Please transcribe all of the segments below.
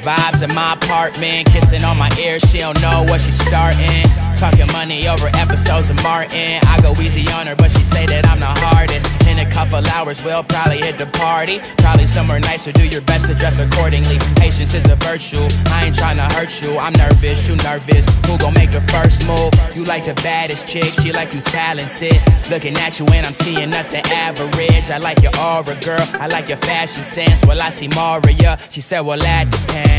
Vibes in my apartment, kissing on my ear, she don't know what she's starting. Talking money over episodes of Martin. I go easy on her, but she say that I'm the hardest. In a couple hours, we'll probably hit the party. Probably somewhere nicer, do your best to dress accordingly. Patience is a virtue, I ain't tryna hurt you. I'm nervous, you nervous, who gon' make the first move? You like the baddest chick, she like you talented. Looking at you and I'm seeing nothing average. I like your aura, girl, I like your fashion sense. Well, I see Maria, she said, well, that depends.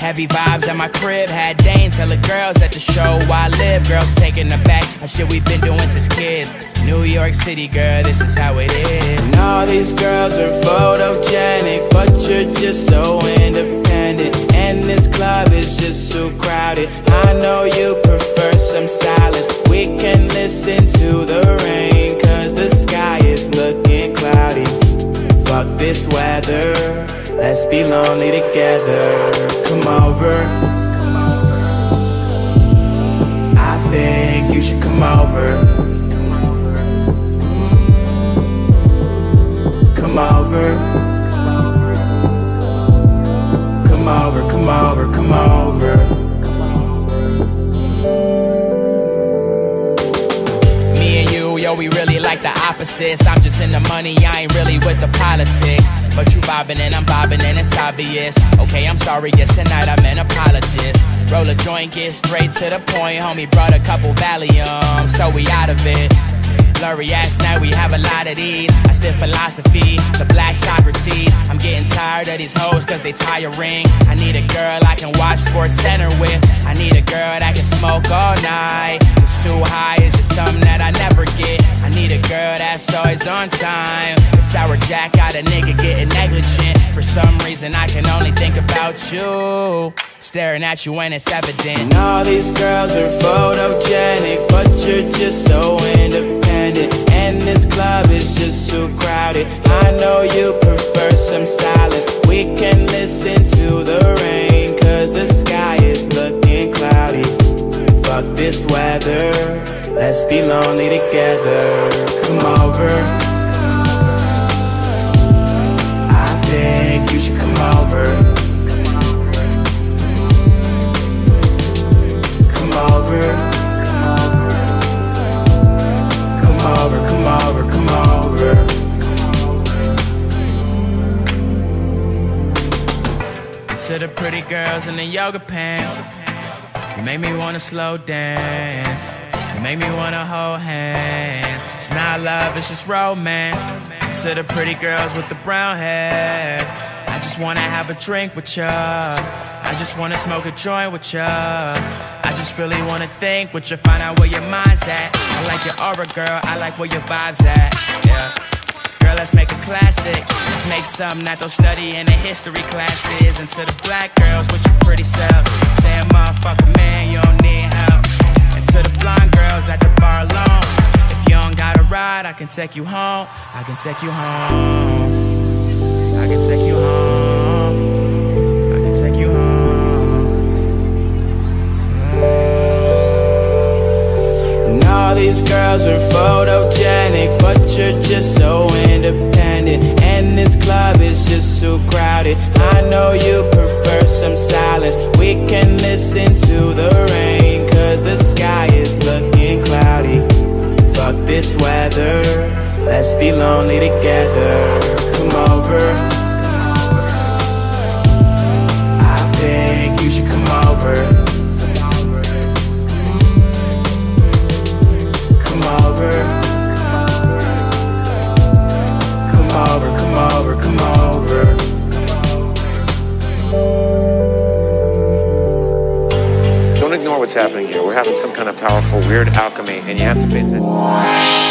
Heavy vibes at my crib, had Dane tell the girls at the show why I live. Girls taking the back, that shit we've been doing since kids. New York City, girl, this is how it is. And all these girls are photogenic, but you're just so independent. And this club is just too crowded. I know you prefer some silence. We can listen to the rain, cause the sky is looking cloudy. Fuck this weather, let's be lonely together. Come over, I think you should come over. Come over, come over, come over, come over. Yo, we really like the opposites. I'm just in the money, I ain't really with the politics. But you bobbin' and I'm bobbin' and it's obvious. Okay, I'm sorry, yes, tonight I'm an apologist. Roll a joint, get straight to the point. Homie brought a couple Valium, so we out of it. Blurry ass night, we have a lot of these. I spit philosophy, the black Socrates. I'm getting tired of these hoes cause they tiring. I need a girl I can watch Sports Center with. I need a girl that can smoke all night. It's too high, it's just something that I never get. I need a girl that's always on time. The sour jack got a nigga getting negligent. For some reason I can only think about you. Staring at you when it's evident. And all these girls are photogenic, but you're just so independent. And this club is just too crowded. I know you prefer some silence. We can listen to the rain, cause the sky is looking cloudy. Fuck this weather, let's be lonely together. Come over, I think you should come over. Come over, come over, come over, come over. To the pretty girls in the yoga pants, you make me wanna slow dance. You make me wanna hold hands. It's not love, it's just romance. To the pretty girls with the brown hair, I just wanna have a drink with ya. I just wanna smoke a joint with ya. I just really wanna think with ya, find out where your mind's at. I like your aura, girl, I like where your vibe's at, yeah. Girl, let's make a classic. Let's make something that they'll study in the history classes. And to the black girls with your pretty self, say, motherfucker, man, you don't need help. And to the blonde girls at the bar alone, if you don't got a ride, I can take you home. I can take you home. I can take you home. I can take you home. All these girls are photogenic, but you're just so independent. And this club is just too crowded. I know you prefer some silence. We can listen to the rain, cause the sky is looking cloudy. Fuck this weather, let's be lonely together. Come over, I think you should come over. Come over, come over, come over, come over. Don't ignore what's happening here. We're having some kind of powerful, weird alchemy, and you have to pay attention.